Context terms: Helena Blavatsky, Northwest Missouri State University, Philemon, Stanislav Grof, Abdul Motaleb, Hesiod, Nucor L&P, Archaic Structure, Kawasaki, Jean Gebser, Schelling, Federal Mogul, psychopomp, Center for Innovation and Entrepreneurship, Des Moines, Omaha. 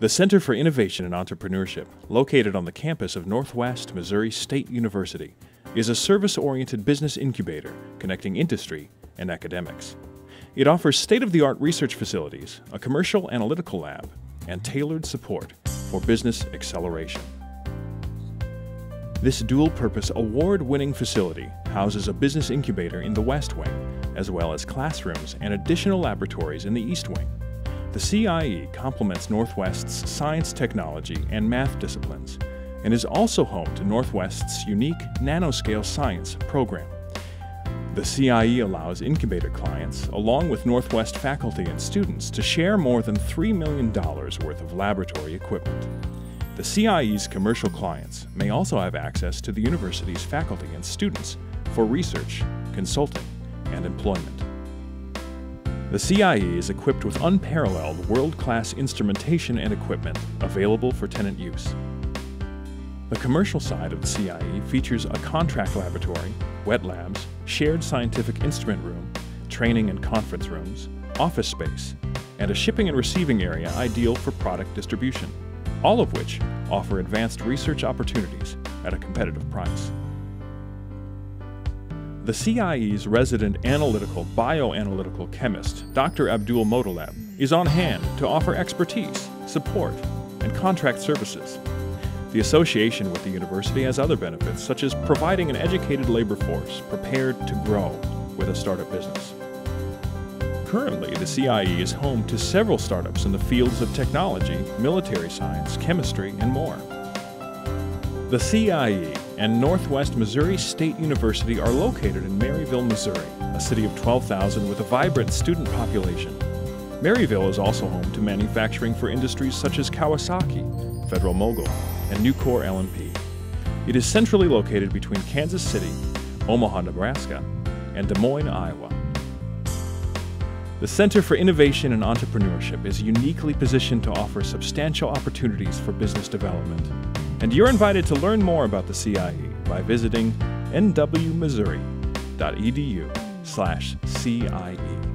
The Center for Innovation and Entrepreneurship, located on the campus of Northwest Missouri State University, is a service-oriented business incubator connecting industry and academics. It offers state-of-the-art research facilities, a commercial analytical lab, and tailored support for business acceleration. This dual-purpose, award-winning facility houses a business incubator in the West Wing, as well as classrooms and additional laboratories in the East Wing. The CIE complements Northwest's science, technology, and math disciplines, and is also home to Northwest's unique nanoscale science program. The CIE allows incubator clients, along with Northwest faculty and students, to share more than $3 million worth of laboratory equipment. The CIE's commercial clients may also have access to the university's faculty and students for research, consulting, and employment. The CIE is equipped with unparalleled world-class instrumentation and equipment available for tenant use. The commercial side of the CIE features a contract laboratory, wet labs, shared scientific instrument room, training and conference rooms, office space, and a shipping and receiving area ideal for product distribution, all of which offer advanced research opportunities at a competitive price. The CIE's resident bioanalytical chemist, Dr. Abdul Motaleb, is on hand to offer expertise, support, and contract services. The association with the university has other benefits, such as providing an educated labor force prepared to grow with a startup business. Currently, the CIE is home to several startups in the fields of technology, military science, chemistry, and more. The CIE and Northwest Missouri State University are located in Maryville, Missouri, a city of 12,000 with a vibrant student population. Maryville is also home to manufacturing for industries such as Kawasaki, Federal Mogul, and Nucor L&P. It is centrally located between Kansas City, Omaha, Nebraska, and Des Moines, Iowa. The Center for Innovation and Entrepreneurship is uniquely positioned to offer substantial opportunities for business development. And you're invited to learn more about the CIE by visiting nwmissouri.edu/CIE.